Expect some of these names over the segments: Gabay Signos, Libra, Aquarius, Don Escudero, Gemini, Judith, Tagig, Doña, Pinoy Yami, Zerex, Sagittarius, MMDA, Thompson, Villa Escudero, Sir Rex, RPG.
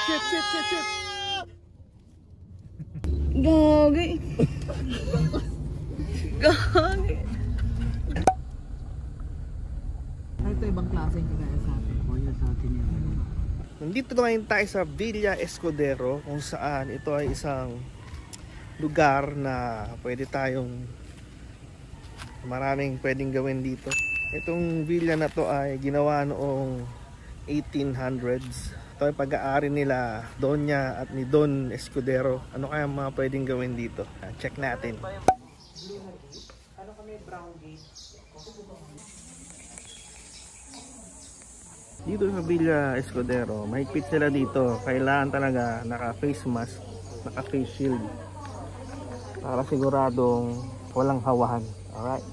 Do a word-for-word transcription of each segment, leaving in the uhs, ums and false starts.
Shit, shit, shit, shit. Gagi. Gagi. Ito ibang klase yung kagaya sa atin. Kaya sa atin yan. Nandito na ngayon tayo sa Villa Escudero, kung saan ito ay isang lugar na pwede tayong maraming pwedeng gawin dito. Itong villa na to ay ginawa noong eighteen hundreds. Ito ay pag-aari nila Doña at ni Don Escudero. Ano kaya mga pwedeng gawin dito? Check natin. Ano kami, brown gate? Dito sa Villa Escudero, mahigpit sila dito. Kailangan talaga naka-face mask, naka-face shield para siguradong walang hawahan. Alright.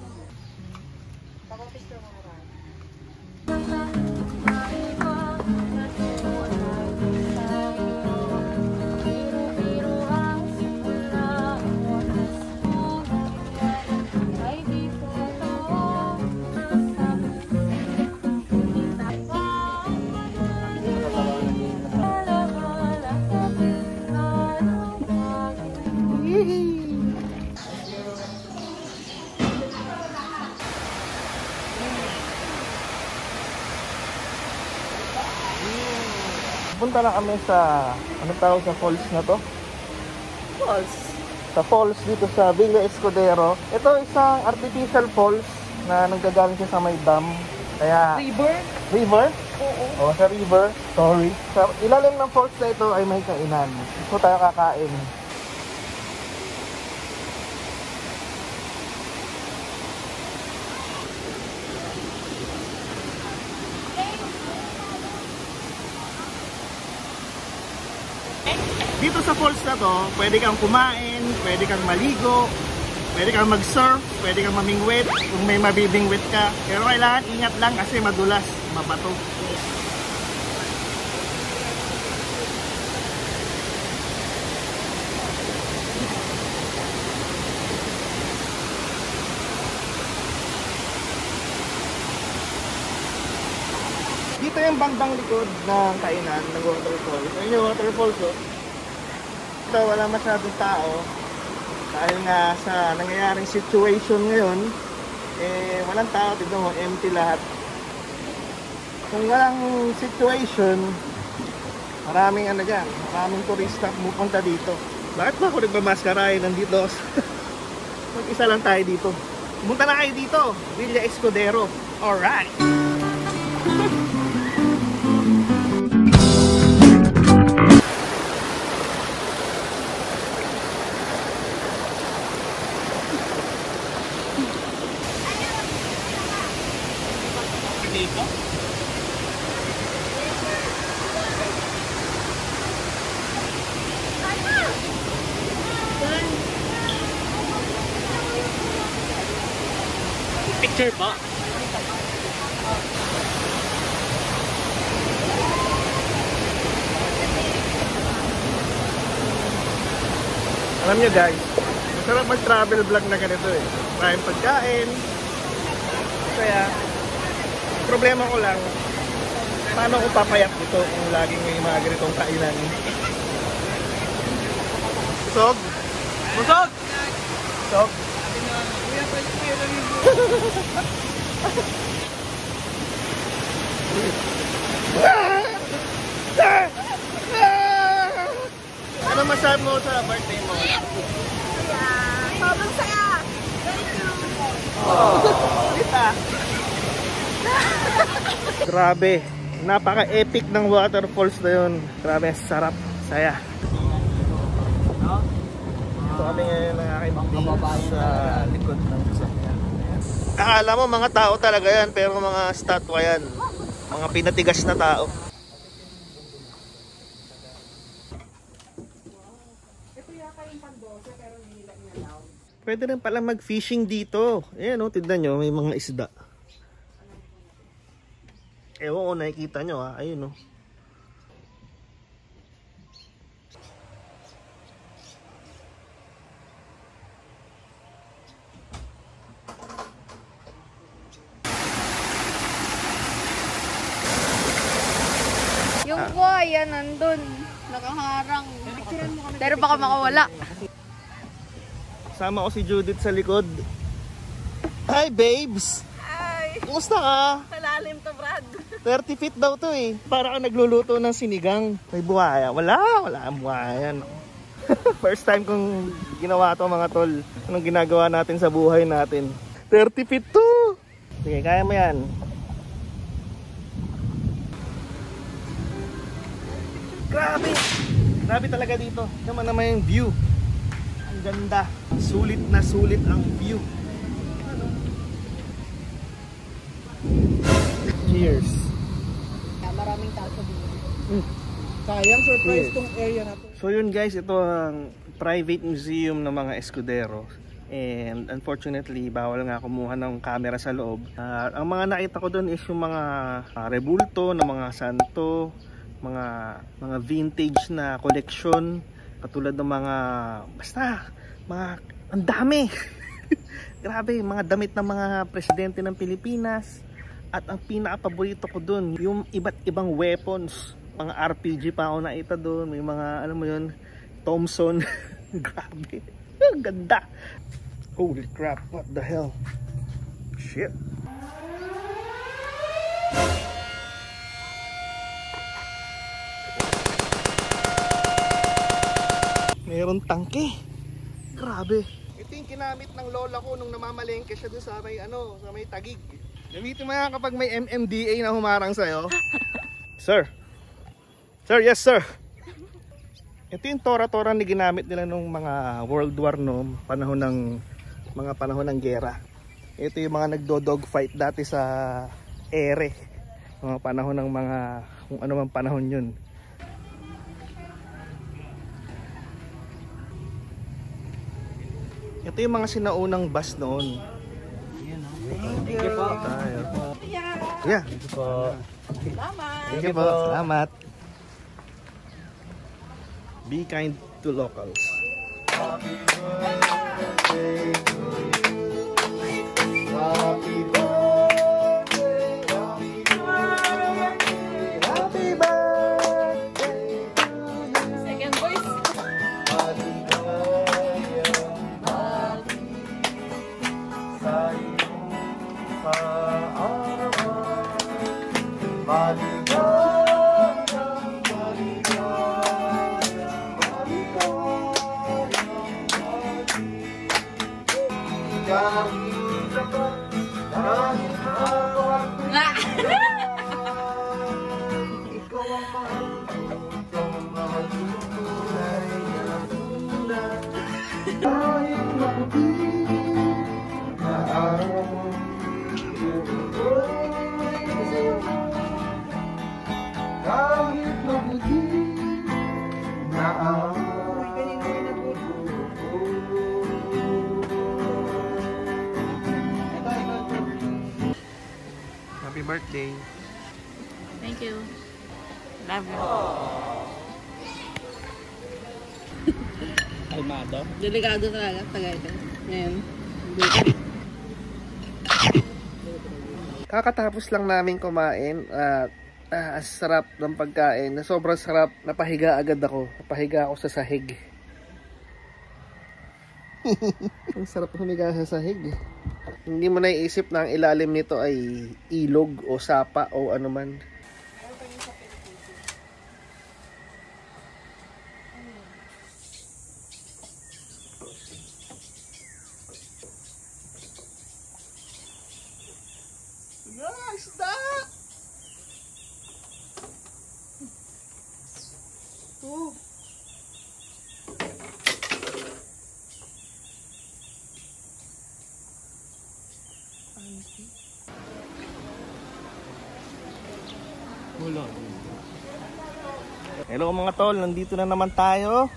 Punta na kami sa, ano tawag sa falls na to? Falls. Sa falls dito sa Villa Escudero. Ito isang artificial falls na nanggagaling siya sa may dam. Kaya, river? River? Oo. O, sa river. Sorry. Sa ilalim ng falls na ito ay may kainan. So tayo kakain. Dito sa falls na to, pwede kang kumain, pwede kang maligo, pwede kang mag-surf, pwede kang mamingwit kung may mabibingwit ka. Pero kailangan ingat lang kasi madulas, mabato. Dito yung bandang likod ng kainan ng waterfall. Ayun yung waterfall ko. Ito, wala masyadong tao dahil nga sa nangyayaring situation ngayon, eh walang tao, tignan mo, empty lahat. Kung walang situation, maraming ano dyan, maraming turista pumunta dito. Bakit ba ako nagmamaskara? Nandito mag-isa lang tayo dito. Pumunta na kayo dito, Villa Escudero. Alright! Picture po. Alam nyo guys, masarap mag-travel vlog na ganito eh. Maraming pagkain. Kaya, problema ko lang, paano ko papayat ito kung laging may mga ganitong kainan? Busog? Busog! Busog? Ano masabi mo sa birthday mo? Saya! Sobrang saya! Thank you! Grabe! Napaka-epic ng waterfalls na yun. Grabe, sarap, saya. Ito kami ngayon ng aking pangkababae sa likod ng sasakyan. Akala mo mga tao talaga yan, pero mga statwa yan. Mga pinatigas na tao. Pwede rin pala mag-fishing dito. Ayan o, tignan nyo, may mga isda. Ewan ko, nakikita nyo ha, ayun o. Yung buhaya nandun. Nakaharang. Pero baka makawala. Sama ko si Judith sa likod. Hi, babes! Hi! Kumusta ka? Kalalim to, Brad. thirty feet daw to eh. Para ka nagluluto ng sinigang. May buhaya. Wala, wala ang buhayan. First time kong ginawa to, mga tol. Anong ginagawa natin sa buhay natin? thirty feet to! Sige, kaya mo yan. Grabe! Grabe talaga dito. Naman naman yung view. Ang ganda. Sulit na sulit ang view. Ano? Cheers! Yeah, maraming tao sa view. Mm. Sayang surprise tong area natin. So yun guys, ito ang private museum ng mga Escudero. And unfortunately, bawal nga kumuha ng camera sa loob. Uh, ang mga nakita ko doon is yung mga uh, rebulto ng mga santo, mga mga vintage na collection katulad ng mga basta, mga ang dami. Grabe, mga damit ng mga presidente ng Pilipinas. At ang pinaka-paborito ko doon, yung iba't ibang weapons, mga R P G pa ako nakita doon, may mga alam mo yun, Thompson. Grabe. Ang ganda. Holy crap, what the hell? Shit. Meron tangke. Grabe. Ito yung kinamit ng lola ko nung namamalengke siya doon sa may ano, sa may Tagig. Gamitin mo yan kapag may M M D A na humarang sa'yo. Sir. Sir, yes sir. Ito yung tora-tora ni ginamit nila nung mga World War no, panahon ng mga panahon ng giyera. Ito yung mga nagdo-dogfight dati sa ere. Mga panahon ng mga kung ano man panahon 'yun. Ito yung mga sinaunang bus noon. Ayun oh. Thank you po. Yeah. Thank you po. Salamat. Thank you po. Salamat. Be kind to locals. Happy birthday to you. Happy birthday, happy birthday, happy birthday to you. Second voice. Happy birthday, happy sa'yo pa arawan. Birthday. Thank you. Love you. Kalmado. Delikado talaga taga ito. Ngayon. Kakatapos lang namin kumain at uh, sarap ng pagkain. Sobrang sarap. Napahiga agad ako. Napahiga ako sa sahig. Ang sarap humiga sa sahig. Hindi mo naiisip na ang ilalim nito ay ilog o sapa o ano man. Nice that! Oh! Hello mga tol, nandito na naman tayo.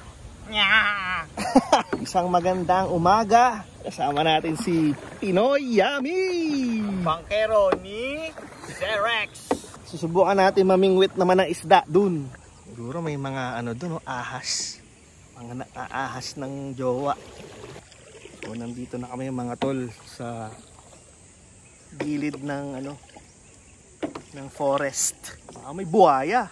Isang magandang umaga. Kasama natin si Pinoy Yami, bangkero ni Zerex. Susubukan natin mamingwit naman ng isda dun. Siguro may mga ano dun, oh, ahas. Mga naaahas ng jowa. So nandito na kami mga tol sa gilid ng ano, ng forest. Ah, may buhaya.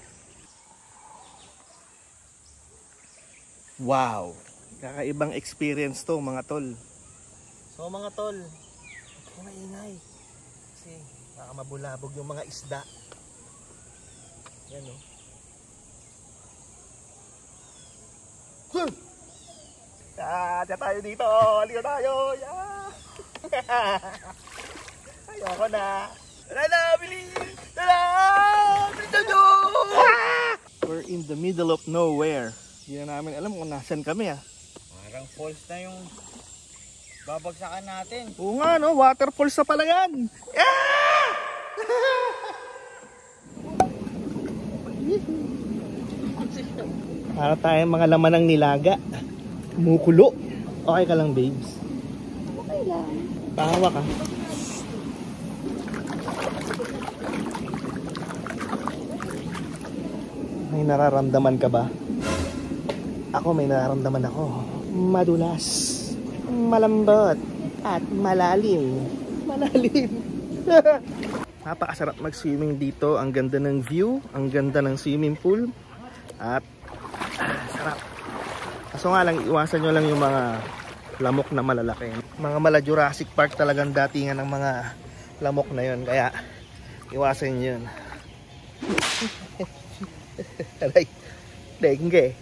Wow! Kakaibang experience to mga tol. So mga tol, huwag kang maingay kasi baka mabulabog yung mga isda. Yan o. Oh. Ah, diyan tayo dito! Halika tayo! Yeah. Ayoko na! Tara na! Bilis! Tara! Bilis nyo! We're in the middle of nowhere. Hindi na namin alam kung nasan kami ah. Parang falls na yung babagsakan natin. Oo nga no, waterfalls na pala yan. Yeah! Para tayong mga laman ng nilaga. Kumukulo. Okay ka lang babes? Okay lang. Tawa ka. May nararamdaman ka ba? Ako may nararamdaman ako. Madulas, malambot, at malalim. Malalim. Napakasarap mag-swimming dito. Ang ganda ng view, ang ganda ng swimming pool. At ah, sarap. Kaso nga lang, iwasan nyo lang yung mga lamok na malalaki. Mga mala Jurassic Park talagang datingan ng mga lamok na yun. Kaya iwasan yun. Aray, dengue.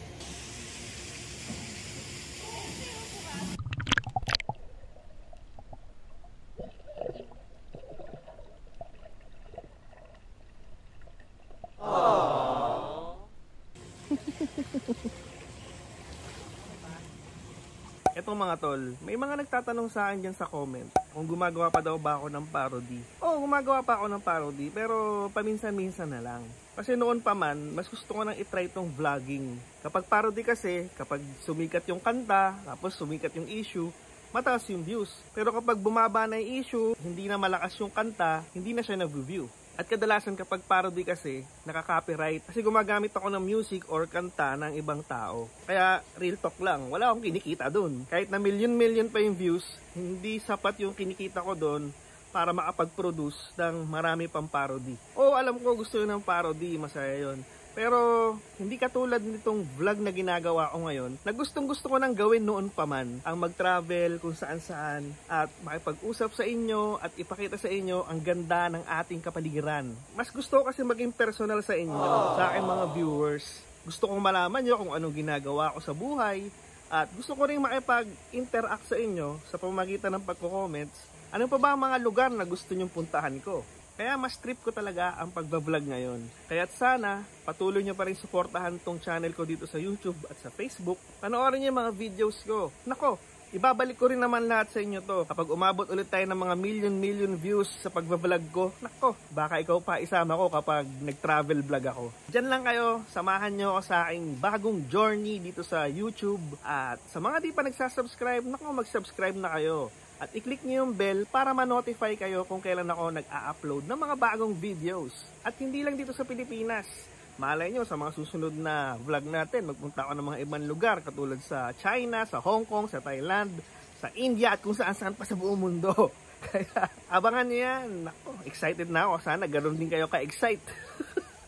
Eto mga tol, may mga nagtatanong sa akin dyan sa comment kung gumagawa pa daw ba ako ng parody. Oo, gumagawa pa ako ng parody pero paminsan-minsan na lang. Kasi noon pa man, mas gusto ko nang itry tong vlogging. Kapag parody kasi, kapag sumikat yung kanta, tapos sumikat yung issue, mataas yung views. Pero kapag bumaba na yung issue, hindi na malakas yung kanta, hindi na siya na-view. At kadalasan kapag parody kasi, nakaka-copyright kasi gumagamit ako ng music or kanta ng ibang tao. Kaya real talk lang, wala akong kinikita doon. Kahit na million-million pa yung views, hindi sapat yung kinikita ko doon para makapag-produce ng marami pang parody. Oo, alam ko gusto yun ng parody, masaya yun. Pero hindi katulad nitong vlog na ginagawa ko ngayon na gustong gusto ko nang gawin noon pa man. Ang mag-travel kung saan saan at makipag-usap sa inyo at ipakita sa inyo ang ganda ng ating kapaligiran. Mas gusto ko kasi maging personal sa inyo, aww, sa aking mga viewers. Gusto kong malaman nyo kung anong ginagawa ko sa buhay at gusto ko rin makipag-interact sa inyo sa pamamagitan ng pagko-comments. Ano pa ba ang mga lugar na gusto nyong puntahan ko? Kaya mas trip ko talaga ang pagbablog ngayon. Kaya't sana patuloy nyo pa rin suportahan tong channel ko dito sa YouTube at sa Facebook. Panoorin nyo yung mga videos ko. Nako, ibabalik ko rin naman lahat sa inyo to. Kapag umabot ulit tayo ng mga million-million views sa pagbablog ko, nako, baka ikaw pa isama ko kapag nag-travel vlog ako. Diyan lang kayo, samahan nyo ako sa aking bagong journey dito sa YouTube. At sa mga di pa nagsasubscribe, nako, mag-subscribe na kayo. At i-click niyo yung bell para ma-notify kayo kung kailan ako nag-a-upload ng mga bagong videos. At hindi lang dito sa Pilipinas. Malay nyo sa mga susunod na vlog natin, magpunta ako ng mga ibang lugar katulad sa China, sa Hong Kong, sa Thailand, sa India at kung saan-saan pa sa buong mundo. Kaya abangan nyo yan. Ako, excited na ako. Sana ganoon din kayo ka-excite.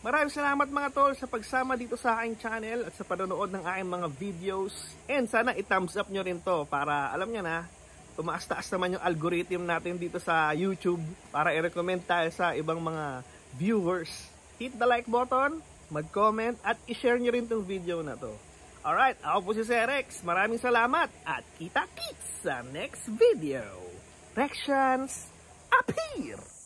Maraming salamat mga tol sa pagsama dito sa aking channel at sa panonood ng aking mga videos. And sana i-thumbs up nyo rin to para alam nyo na, tumaas-taas naman yung algorithm natin dito sa YouTube para i-recommend tayo sa ibang mga viewers. Hit the like button, mag-comment at i-share nyo rin itong video na to. Alright, ako po si Sir Rex. Maraming salamat at kita-kits sa next video. Reactions appear!